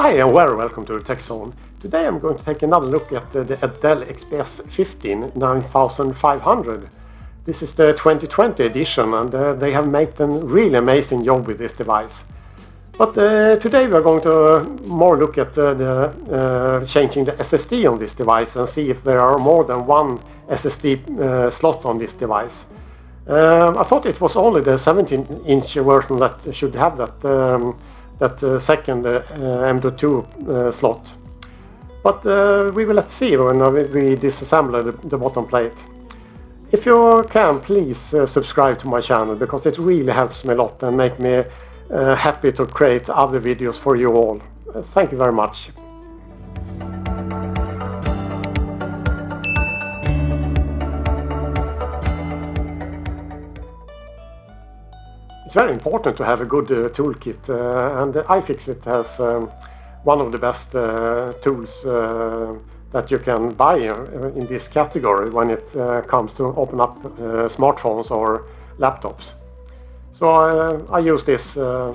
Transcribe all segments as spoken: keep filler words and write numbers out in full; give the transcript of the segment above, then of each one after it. Hi and very welcome to the Tech Zone. Today I'm going to take another look at the at Dell X P S fifteen nine thousand five hundred. This is the twenty twenty edition, and uh, they have made a really amazing job with this device. But uh, today we are going to more look at uh, the, uh, changing the S S D on this device and see if there are more than one S S D uh, slot on this device. Uh, I thought it was only the seventeen inch version that should have that um, that uh, second uh, M dot two uh, slot. But uh, we will let's see when we disassemble the, the bottom plate. If you can, please uh, subscribe to my channel, because it really helps me a lot and make me uh, happy to create other videos for you all. Uh, thank you very much. It's very important to have a good uh, toolkit, uh, and iFixit has um, one of the best uh, tools uh, that you can buy in this category when it uh, comes to open up uh, smartphones or laptops. So uh, I use this uh,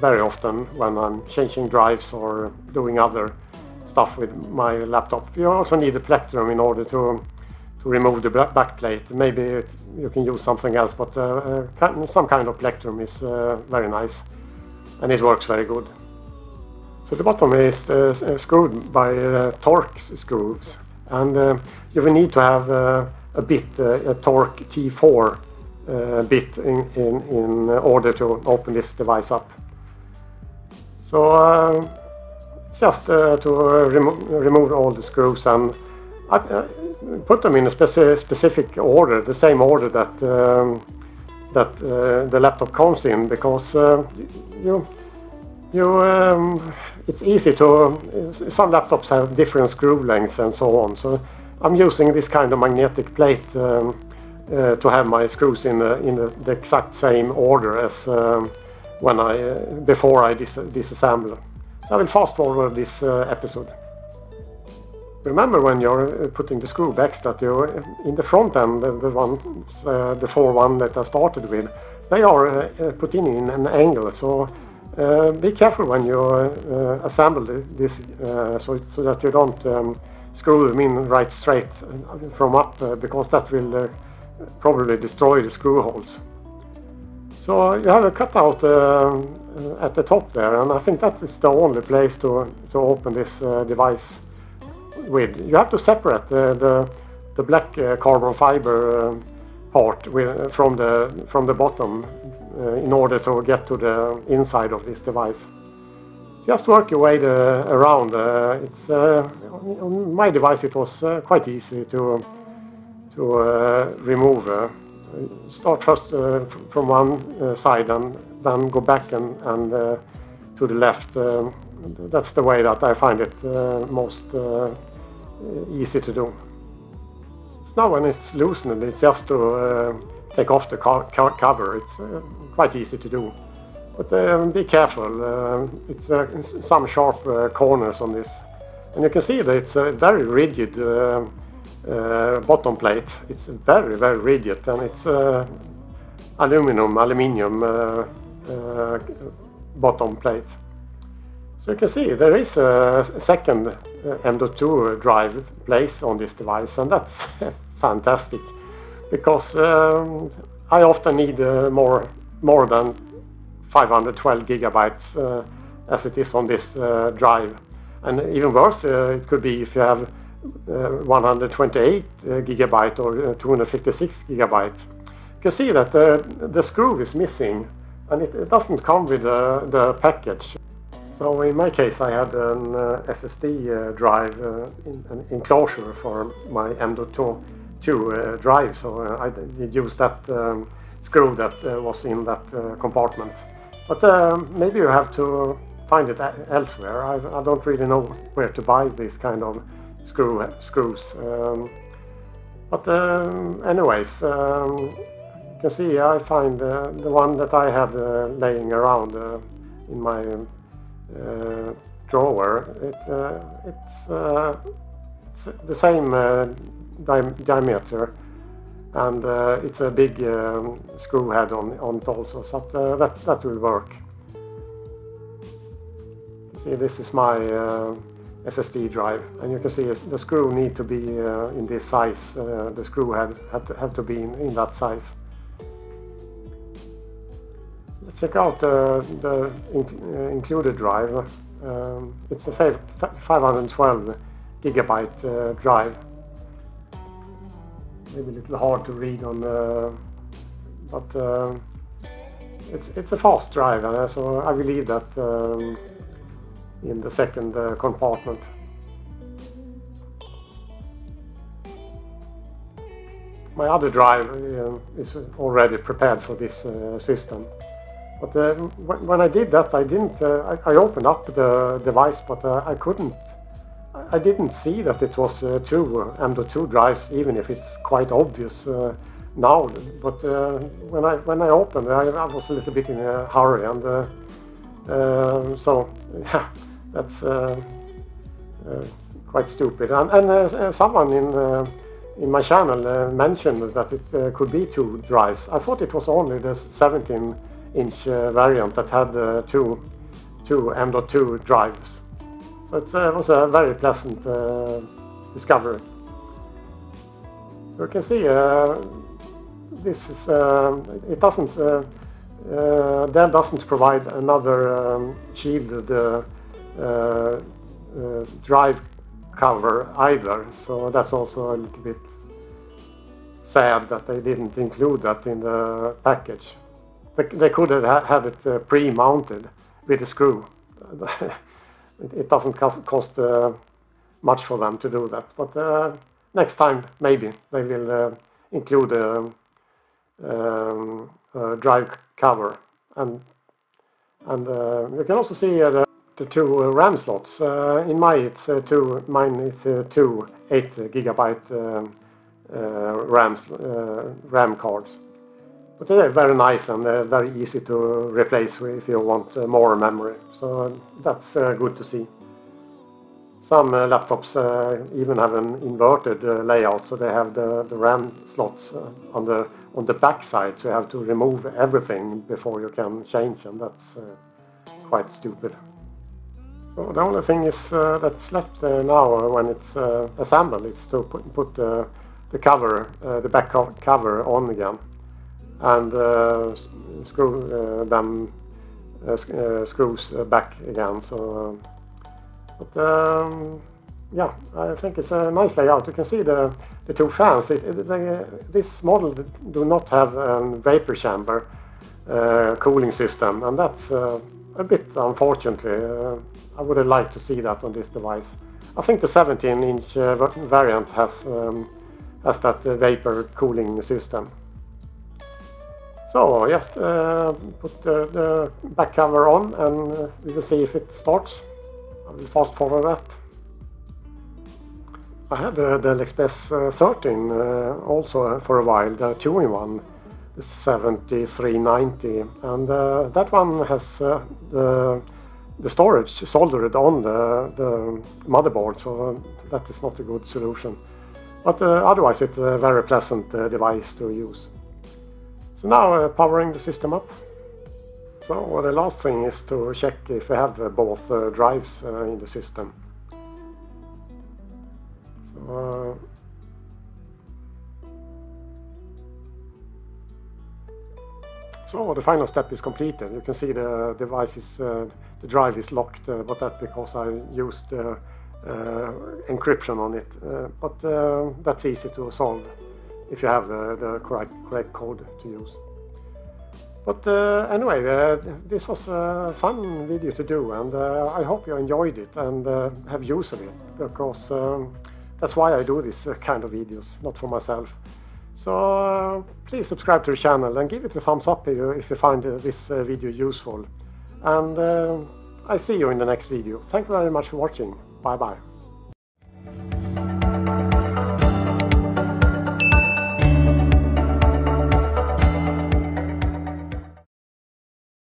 very often when I'm changing drives or doing other stuff with my laptop. You also need a plectrum in order to To remove the back plate. Maybe it, you can use something else, but uh, uh, some kind of plectrum is uh, very nice, and it works very good. So the bottom is uh, screwed by uh, Torx screws, and uh, you will need to have uh, a bit, uh, a Torx T four uh, bit in, in, in order to open this device up. So uh, just uh, to remo remove all the screws, and I uh, put them in a speci specific order, the same order that um, that uh, the laptop comes in, because uh, you you um, it's easy to. Some laptops have different screw lengths and so on. So I'm using this kind of magnetic plate um, uh, to have my screws in the in the, the exact same order as um, when I uh, before I dis disassemble. So I will fast forward this uh, episode. Remember when you're putting the screw backs that you, in the front end, the ones, uh, the four one that I started with, they are uh, put in, in an angle. So uh, be careful when you uh, assemble this, uh, so, so that you don't um, screw them in right straight from up, uh, because that will uh, probably destroy the screw holes. So you have a cutout uh, at the top there, and I think that is the only place to, to open this uh, device with. You have to separate the the, the black uh, carbon fiber uh, part with, from the from the bottom uh, in order to get to the inside of this device. Just work your way the, around. Uh, it's uh, on my device it was uh, quite easy to to uh, remove. Uh, start first uh, from one uh, side and then go back and and uh, to the left. Uh, that's the way that I find it uh, most uh, easy to do. So now when it's loosened, it's just to uh, take off the car car cover. It's uh, quite easy to do, but uh, be careful. Uh, it's uh, some sharp uh, corners on this, and you can see that it's a very rigid uh, uh, bottom plate. It's very very rigid, and it's uh, aluminum aluminium uh, uh, bottom plate. So you can see there is a second M dot two drive place on this device, and that's fantastic, because um, I often need uh, more more than five hundred twelve gigabytes uh, as it is on this uh, drive. And even worse, uh, it could be if you have uh, one hundred twenty-eight uh, gigabyte or uh, two hundred fifty-six gigabyte. You can see that uh, the screw is missing, and it, it doesn't come with uh, the package. So in my case I had an uh, S S D uh, drive, uh, in, an enclosure for my M dot two uh, drive, so uh, I did use that um, screw that uh, was in that uh, compartment. But uh, maybe you have to find it elsewhere. I, I don't really know where to buy this kind of screw screws. Um, but um, anyways, um, you can see I find uh, the one that I had uh, laying around uh, in my Uh, drawer. It, uh, it's, uh, it's the same uh, di diameter, and uh, it's a big um, screw head on, on it also, so that, uh, that, that will work. See, this is my uh, S S D drive, and you can see the screw need to be uh, in this size. Uh, the screw had, had to, have to be in, in that size. Let's check out uh, the in, uh, included drive. Um, it's a five hundred twelve gigabyte uh, drive. Maybe a little hard to read on, uh, but uh, it's it's a fast drive, uh, so I will leave that um, in the second uh, compartment. My other drive uh, is already prepared for this uh, system. But uh, when I did that, I didn't. Uh, I, I opened up the device, but uh, I couldn't. I didn't see that it was uh, two M dot two drives, even if it's quite obvious uh, now. But uh, when I when I opened, I, I was a little bit in a hurry, and uh, uh, so yeah, that's uh, uh, quite stupid. And, and uh, someone in. Uh, in my channel uh, mentioned that it uh, could be two drives. I thought it was only the seventeen inch uh, variant that had uh, two, two M dot two drives. So it uh, was a very pleasant uh, discovery. So you can see uh, this is, uh, it doesn't, uh, uh, Dell doesn't provide another um, shielded uh, uh, uh, drive cover either, so that's also a little bit sad that they didn't include that in the package. They could have had it uh, pre-mounted with a screw. It doesn't cost uh, much for them to do that, but uh, next time maybe they will uh, include a, um, a drive cover. And, and uh, you can also see uh, the the two uh, RAM slots. Uh, in my it's uh, two, mine is uh, two eight gigabyte uh, uh, RAMs, uh, RAM cards. But they're very nice and uh, very easy to replace if you want uh, more memory. So that's uh, good to see. Some uh, laptops uh, even have an inverted uh, layout, so they have the, the RAM slots uh, on the on the back side, so you have to remove everything before you can change them. That's uh, quite stupid. Well, the only thing is uh, that's left uh, now uh, when it's uh, assembled is to put, put uh, the cover, uh, the back co cover on again, and uh, screw uh, them uh, sc uh, screws uh, back again. So, uh, but um, yeah, I think it's a nice layout. You can see the the two fans. It, it, they, uh, this model do not have a vapor chamber uh, cooling system, and that's. Uh, A bit, unfortunately. Uh, I would have liked to see that on this device. I think the seventeen inch uh, variant has, um, has that uh, vapor cooling system. So, just uh, put uh, the back cover on and uh, we will see if it starts. I will fast forward that. I had the Dell X P S uh, thirteen uh, also for a while, the two in one. seventy-three ninety, and uh, that one has uh, the, the storage soldered on the, the motherboard, so that is not a good solution. But uh, otherwise it's a very pleasant uh, device to use. So now uh, powering the system up. So uh, the last thing is to check if we have uh, both uh, drives uh, in the system. So, uh, So the final step is completed. You can see the device is, uh, the drive is locked, uh, but that's because I used uh, uh, encryption on it. Uh, but uh, that's easy to solve if you have uh, the correct, correct code to use. But uh, anyway, uh, this was a fun video to do, and uh, I hope you enjoyed it and uh, have use of it, because um, that's why I do this kind of videos, not for myself. So uh, please subscribe to the channel and give it a thumbs up if you, if you find uh, this uh, video useful. And uh, I see you in the next video. Thank you very much for watching. Bye bye.